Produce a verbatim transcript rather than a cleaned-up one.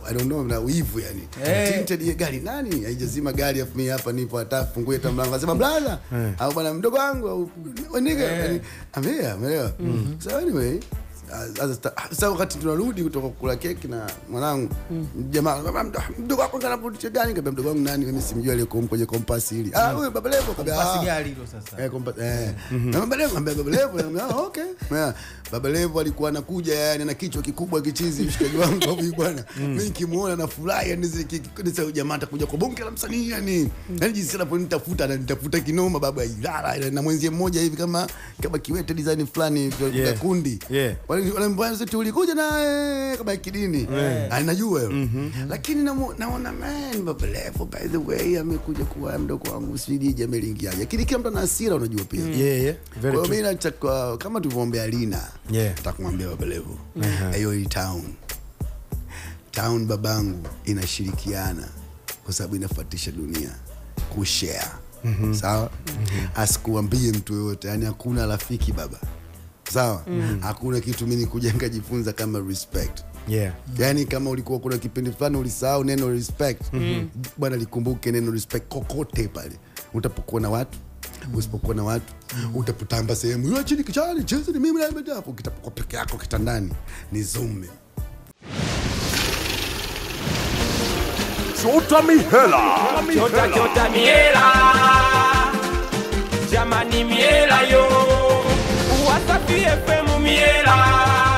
I don't know, mnauivu yani. Hey. Tinted ye gari nani? Haijazima gari afu mimi hapa nipo atafungue hata mlango nasema brother hey. Au bwana mdogo wangu au nigga hey. Yani amea ameelewa. Mm -hmm. So anyway, sasa wakati tunarudi kutoka kula keki na mwanangu jamaa mdogo wako anapotisha gari kabla mdogo wangu nani mimi simjui ile kwenye compass ile. Ah wewe baba levo kabla compass gari hilo sasa. Eh compass eh. Na baba levo ambaye baba levo ah okay. Baba levo alikuwa anakuja yani na kichwa kikubwa kichizi mshikaji wangu huyu bwana. Mimi nikimuona na furaha yani zile jamaa atakuja kwa bonge la msanii yani. Yaani jinsi anaponitafuta ananitafuta kinoma baba ilala na mwenzie mmoja hivi kama kama kiwete design fulani ya kundi. Wale mbwana zote ulikuja naye kama kidini anajua wewe lakini naona man baba level by the way amekuja kuwa mdogo wangu sidi jamii lingia lakini kila mtu ana hasira unajua pia yeah yeah kwa mimi nataka kama tuvombea Lina nitakumwambia baba level hiyo hii town town babangu inashirikiana kwa sababu inafuatisha dunia kushare sawa asikuambie mtu yote yani hakuna rafiki baba sawa mm. Hakuna kitu mimi nikujenga jifunza kama respect yeah yani kama ulikuwa kuna kipindi fulani ulisahau neno respect mm. Bwana likumbuke neno respect kokote pale utapokuwa na watu usipokuwa na watu mm. Utapotamba sehemu hiyo chini kichali chezi mimi na mimi hapo kitapokuwa peke yako kitandani ni zume chota mihela chota chota mihela jamani mihela yo Wasafi F M miela.